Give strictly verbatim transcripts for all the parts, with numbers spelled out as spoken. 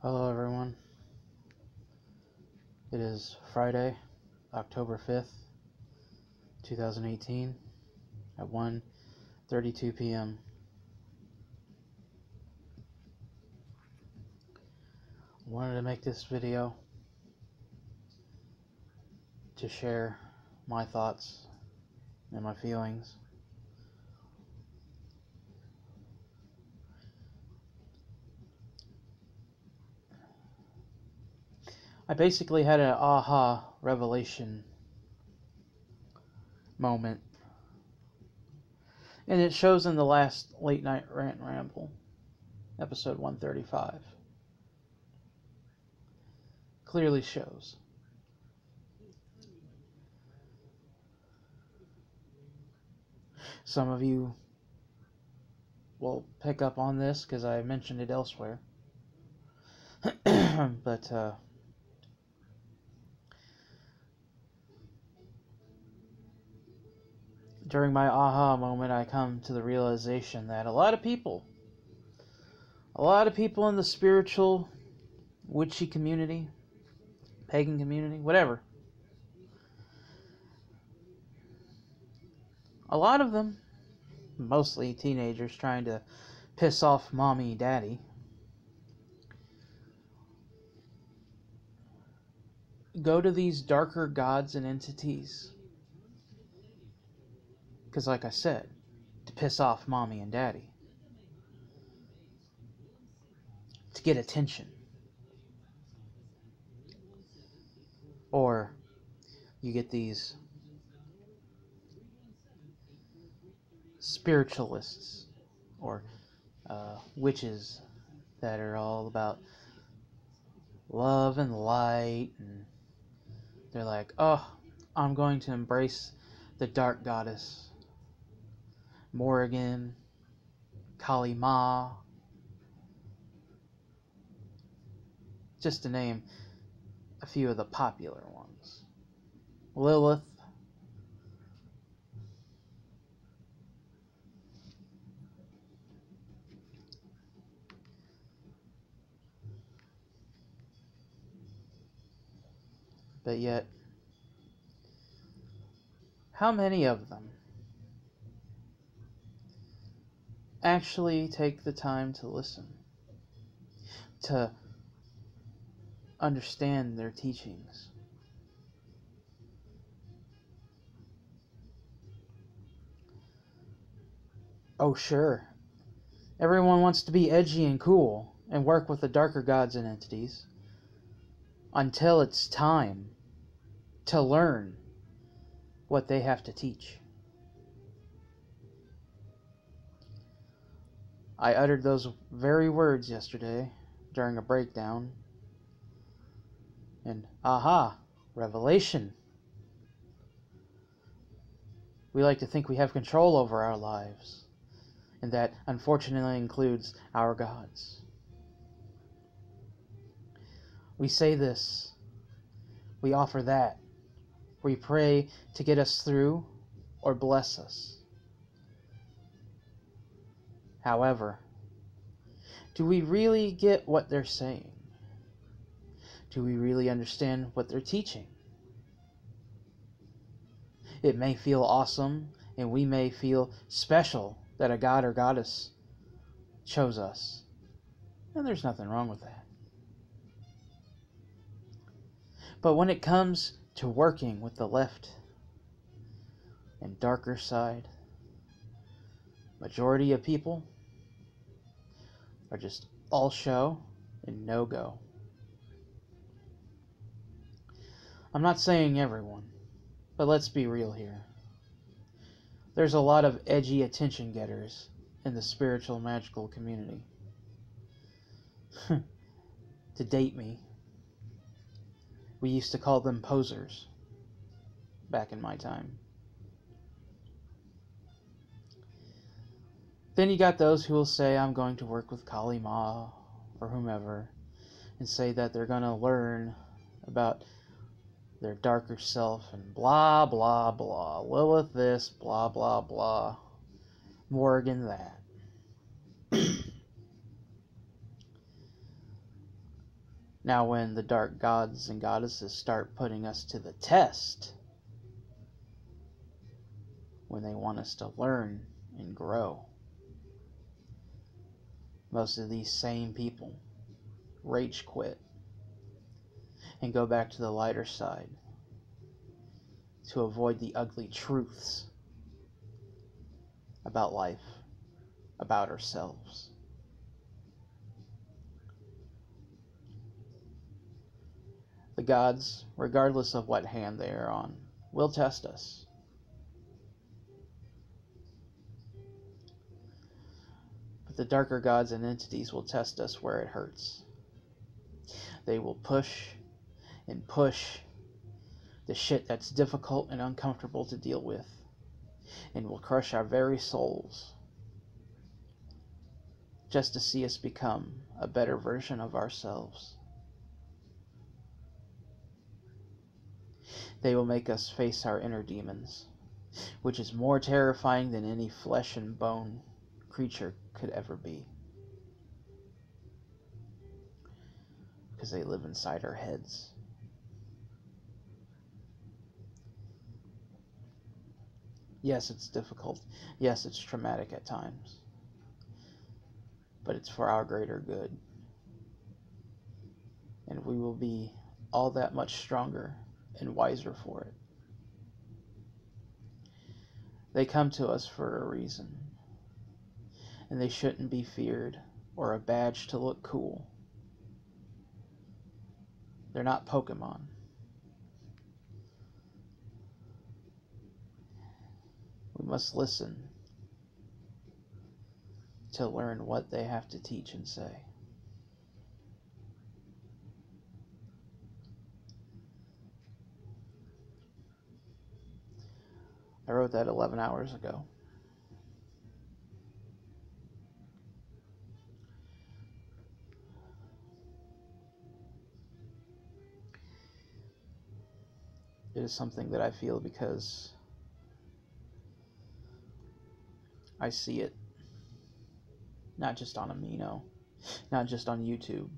Hello everyone, it is Friday, October fifth, two thousand eighteen, at one thirty-two p m Wanted to make this video to share my thoughts and my feelings . I basically had an aha revelation moment, and it shows in the last Late Night Rant Ramble, episode one thirty-five. Clearly shows. Some of you will pick up on this because I mentioned it elsewhere, but uh, during my aha moment, I come to the realization that a lot of people, a lot of people in the spiritual, witchy community, pagan community, whatever, a lot of them, mostly teenagers trying to piss off mommy, daddy, go to these darker gods and entities. Because like I said, to piss off mommy and daddy. To get attention. Or you get these spiritualists or uh, witches that are all about love and light. And they're like, oh, I'm going to embrace the dark goddess. Morrigan, Kali Ma, just to name a few of the popular ones. Lilith. But yet, how many of them actually take the time to listen, to understand their teachings? Oh sure, everyone wants to be edgy and cool and work with the darker gods and entities until it's time to learn what they have to teach. I uttered those very words yesterday during a breakdown. And aha, revelation. We like to think we have control over our lives, and that unfortunately includes our gods. We say this, we offer that, we pray to get us through or bless us. However, do we really get what they're saying? Do we really understand what they're teaching? It may feel awesome, and we may feel special that a god or goddess chose us. And there's nothing wrong with that. But when it comes to working with the left and darker side, majority of people are just all show and no go. I'm not saying everyone, but let's be real here. There's a lot of edgy attention getters in the spiritual magical community. To date me, we used to call them posers back in my time. Then you got those who will say, I'm going to work with Kali Ma or whomever, and say that they're going to learn about their darker self and blah, blah, blah. Lilith this, blah, blah, blah. Morrigan that. Now when the dark gods and goddesses start putting us to the test, when they want us to learn and grow, most of these same people rage quit and go back to the lighter side to avoid the ugly truths about life, about ourselves. The gods, regardless of what hand they are on, will test us. But the darker gods and entities will test us where it hurts. They will push and push the shit that's difficult and uncomfortable to deal with, and will crush our very souls just to see us become a better version of ourselves. They will make us face our inner demons, which is more terrifying than any flesh and bone creature could ever be, because they live inside our heads. Yes, it's difficult. Yes, it's traumatic at times. But it's for our greater good. And we will be all that much stronger and wiser for it. They come to us for a reason. And they shouldn't be feared or a badge to look cool. They're not Pokemon. We must listen to learn what they have to teach and say. I wrote that eleven hours ago. It is something that I feel because I see it, not just on Amino, not just on YouTube,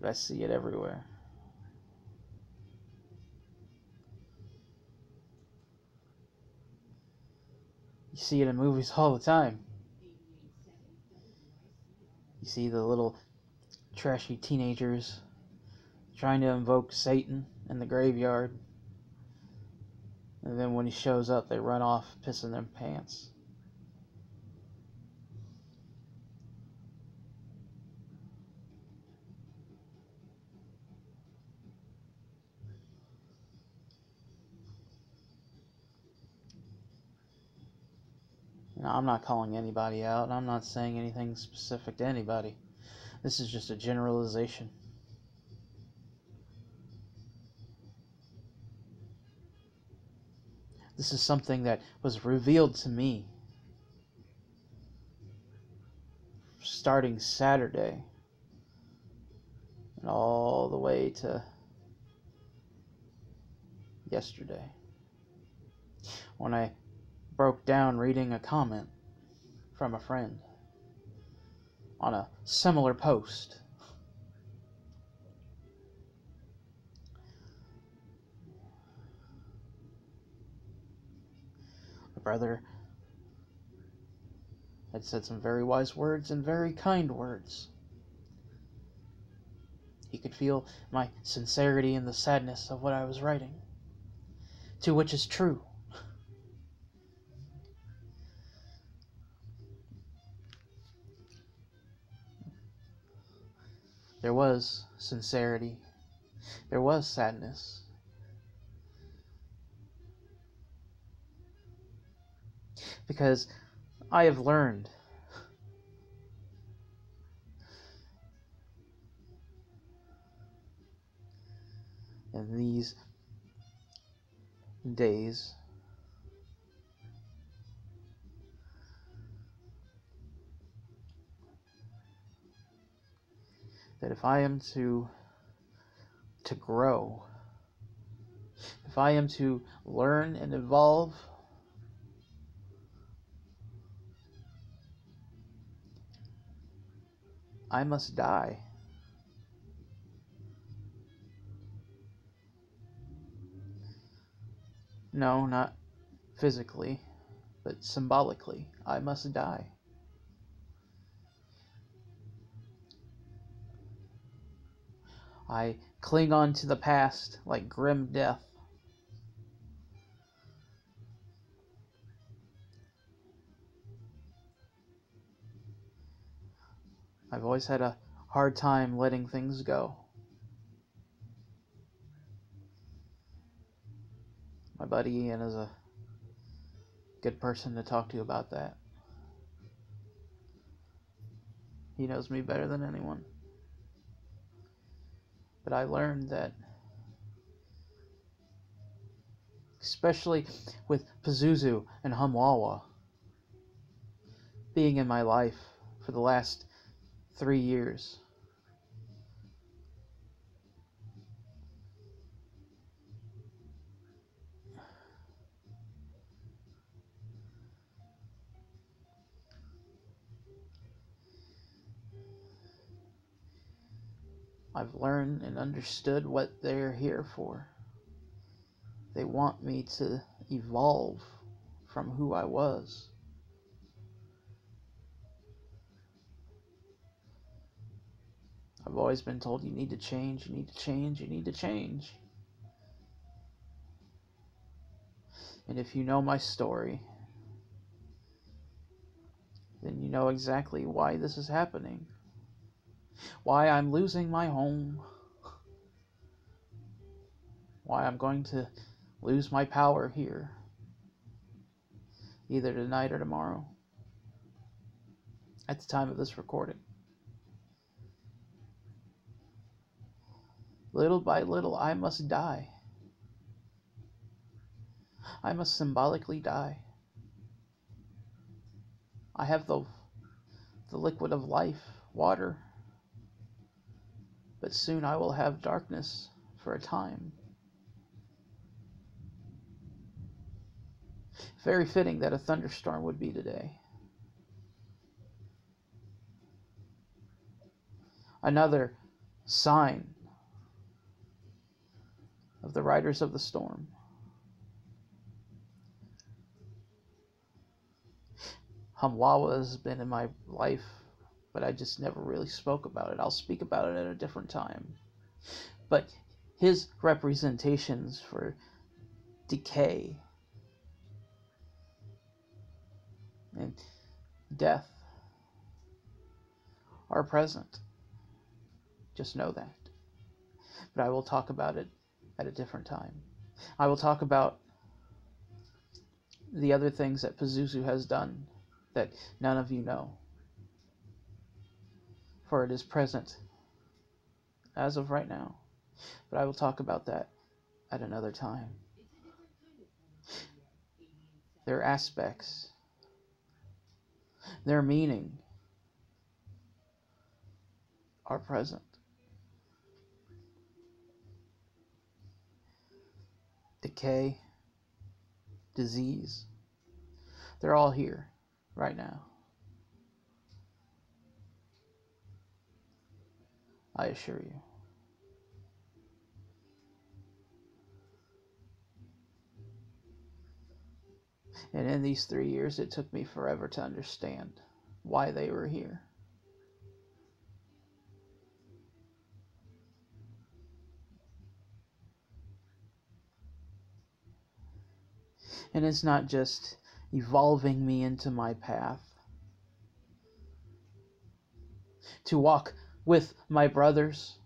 but I see it everywhere. You see it in movies all the time. You see the little trashy teenagers trying to invoke Satan in the graveyard, and then when he shows up they run off pissing their pants. Now, I'm not calling anybody out. I'm not saying anything specific to anybody. This is just a generalization. This is something that was revealed to me starting Saturday and all the way to yesterday when I broke down reading a comment from a friend on a similar post. Brother had said some very wise words and very kind words. He could feel my sincerity and the sadness of what I was writing, to which is true. There was sincerity, there was sadness. Because I have learned in these days that if I am to to grow, if I am to learn and evolve, I must die. No, not physically, but symbolically, I must die. I cling on to the past like grim death. I've always had a hard time letting things go. My buddy Ian is a good person to talk to about that. He knows me better than anyone. But I learned that, especially with Pazuzu and Humwawa being in my life for the last three years, I've learned and understood what they're here for. They want me to evolve from who I was. I've always been told you need to change, you need to change, you need to change. And if you know my story, then you know exactly why this is happening. Why I'm losing my home. Why I'm going to lose my power here. Either tonight or tomorrow. At the time of this recording. Little by little, I must die. I must symbolically die. I have the, the liquid of life, water. But soon I will have darkness for a time. Very fitting that a thunderstorm would be today. Another sign of the riders of the storm. Humwawa has been in my life, but I just never really spoke about it. I'll speak about it at a different time. But his representations for decay and death are present. Just know that. But I will talk about it at a different time. I will talk about the other things that Pazuzu has done that none of you know. For it is present as of right now. But I will talk about that at another time. Their aspects, their meaning are present. Decay, disease, they're all here right now. I assure you. And in these three years, it took me forever to understand why they were here. And it's not just evolving me into my path. To walk with my brothers?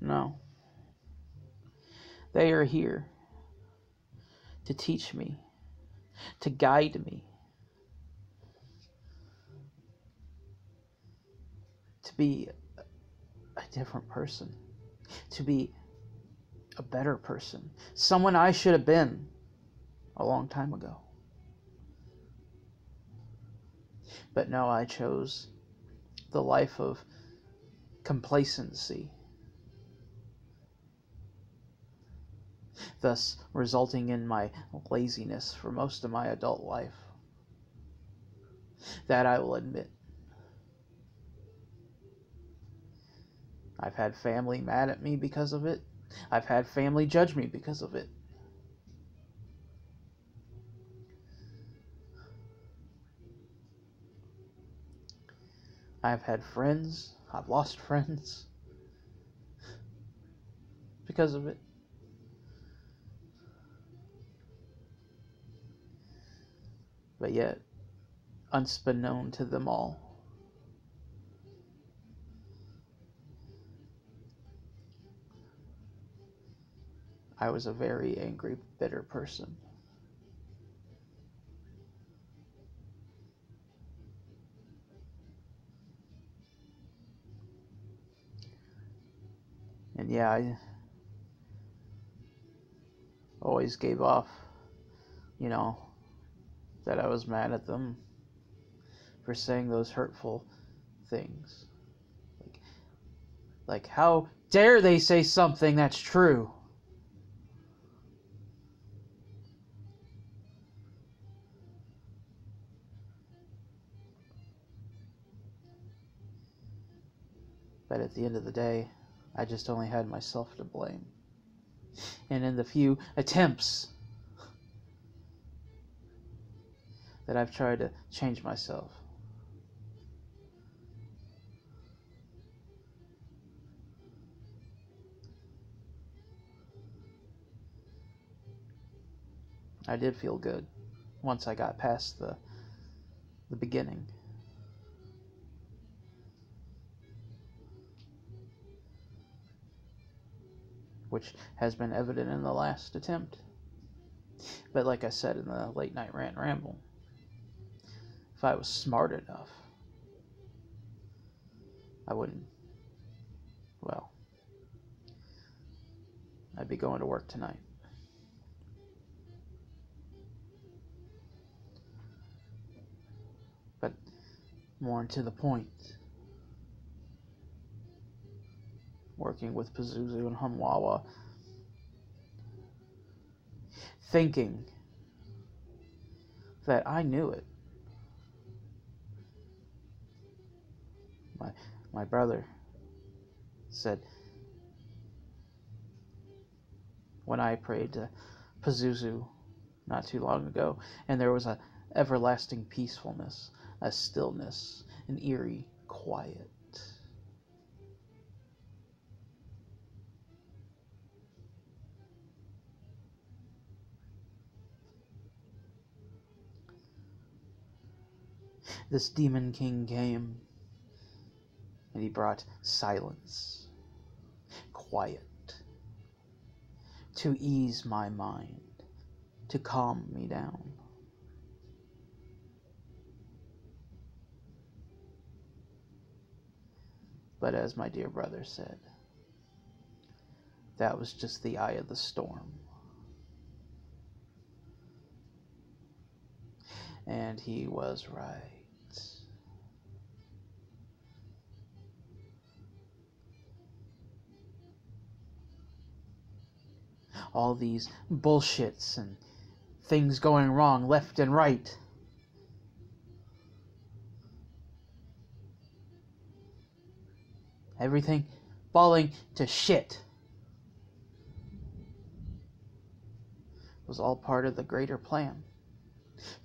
No. They are here to teach me, to guide me, to be a different person, to be a better person, someone I should have been a long time ago. But no, I chose the life of complacency, thus resulting in my laziness for most of my adult life. That I will admit. I've had family mad at me because of it. I've had family judge me because of it. I've had friends. I've lost friends because of it. But yet, unbeknown to them all, I was a very angry, bitter person. And yeah, I always gave off, you know, that I was mad at them for saying those hurtful things. Like, like how dare they say something that's true? But at the end of the day, I just only had myself to blame. And in the few attempts that I've tried to change myself, I did feel good once I got past the, the beginning. Which has been evident in the last attempt. But like I said in the late night rant ramble, if I was smart enough, I wouldn't, well, I'd be going to work tonight. But more to the point, working with Pazuzu and Humwawa, thinking that I knew it. My, my brother said, when I prayed to Pazuzu not too long ago, and there was an everlasting peacefulness, a stillness, an eerie quiet. This demon king came, and he brought silence, quiet, to ease my mind, to calm me down. But as my dear brother said, that was just the eye of the storm. And he was right. All these bullshits and things going wrong left and right. Everything falling to shit. It was all part of the greater plan.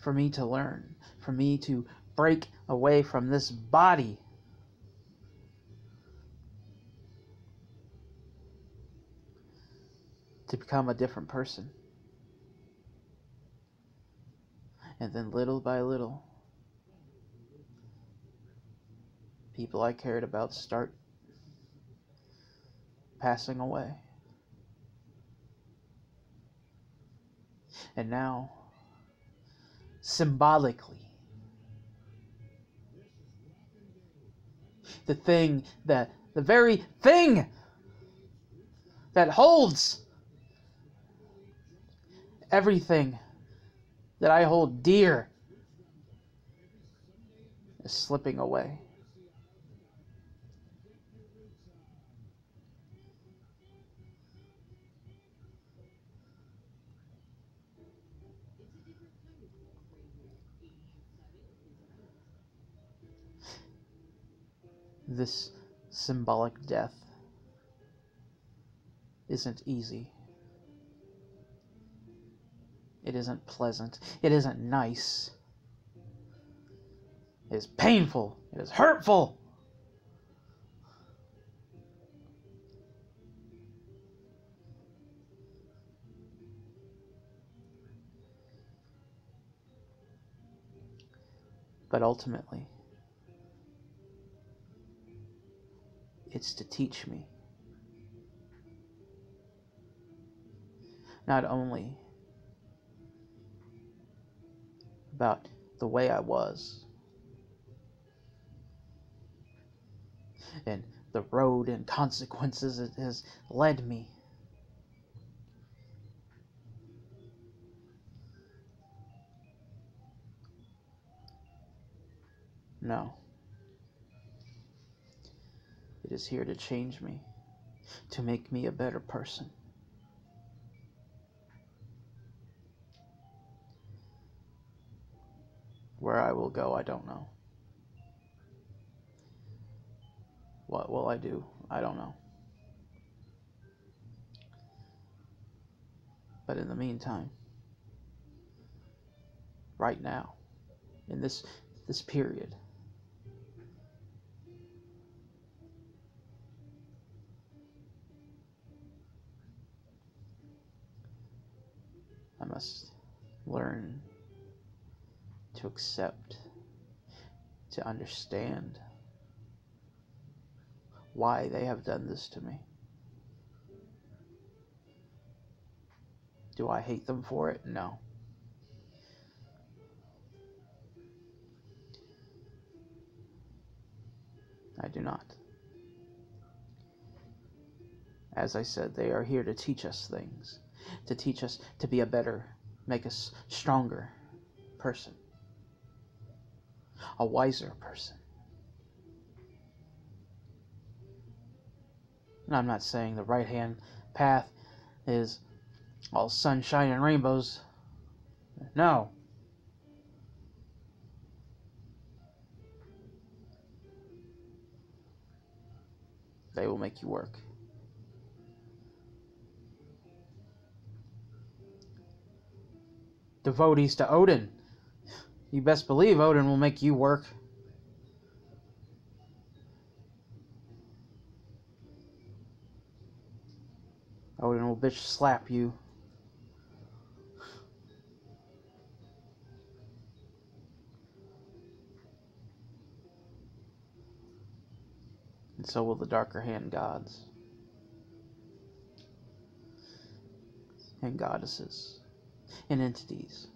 For me to learn. For me to break away from this body. To become a different person. And then little by little, people I cared about start passing away. And now, symbolically, the thing that, the very thing that holds everything that I hold dear is slipping away. This symbolic death isn't easy. It isn't pleasant. It isn't nice. It is painful. It is hurtful. But ultimately, it's to teach me not only about the way I was and the road and consequences it has led me, no. It is here to change me, to make me a better person. Where I will go, I don't know. What will I do? I don't know. But in the meantime, right now, in this this period, I must learn to accept, to understand why they have done this to me. Do I hate them for it? No. I do not. As I said, they are here to teach us things, to teach us to be a better, make us stronger person, a wiser person. And I'm not saying the right-hand path is all sunshine and rainbows. No. They will make you work. Devotees to Odin, you best believe Odin will make you work. Odin will bitch slap you. And so will the darker hand gods and goddesses and entities.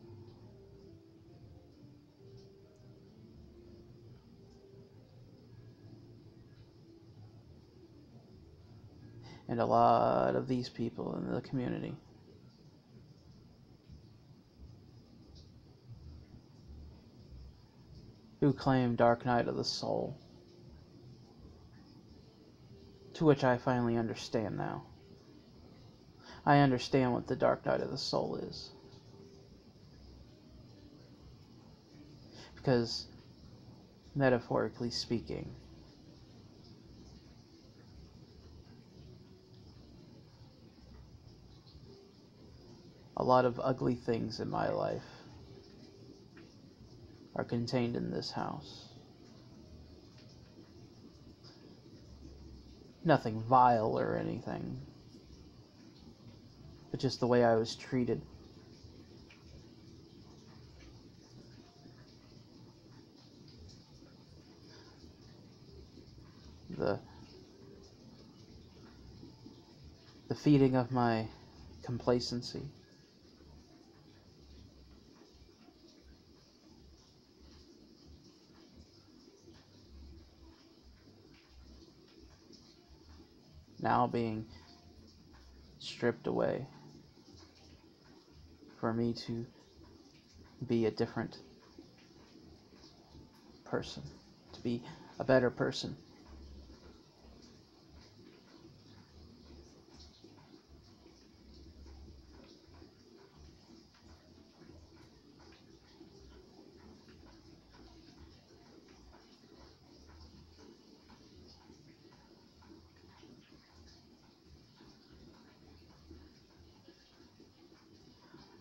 And a lot of these people in the community who claim Dark Night of the Soul, to which I finally understand now. I understand what the Dark Night of the Soul is. Because, metaphorically speaking, a lot of ugly things in my life are contained in this house. Nothing vile or anything, but just the way I was treated. The, the feeding of my complacency, now being stripped away for me to be a different person, to be a better person.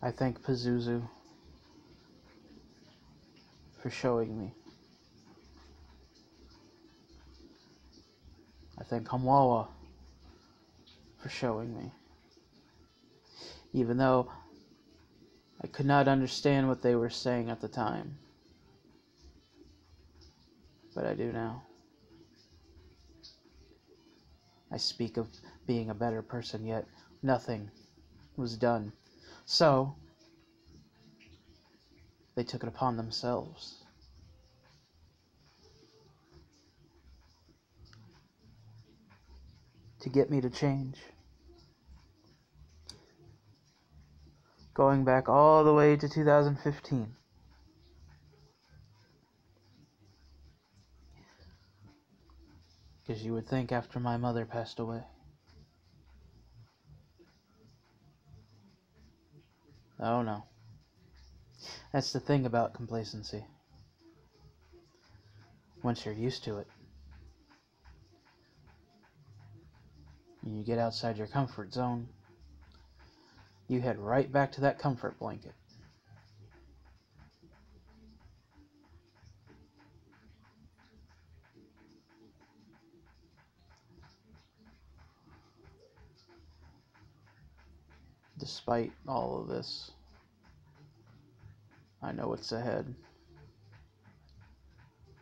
I thank Pazuzu for showing me. I thank Humwawa for showing me. Even though I could not understand what they were saying at the time. But I do now. I speak of being a better person, yet nothing was done. So, they took it upon themselves. To get me to change. Going back all the way to two thousand fifteen. Because you would think after my mother passed away. Oh no. That's the thing about complacency. Once you're used to it, and you get outside your comfort zone, you head right back to that comfort blanket. Despite all of this, I know what's ahead.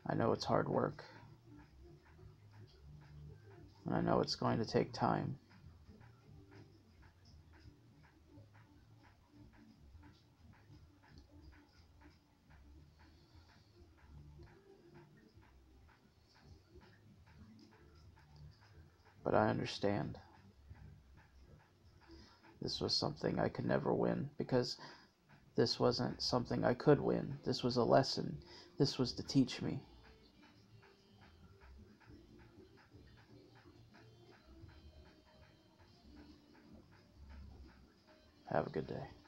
I know it's hard work. And I know it's going to take time. But I understand. This was something I could never win, because this wasn't something I could win. This was a lesson. This was to teach me. Have a good day.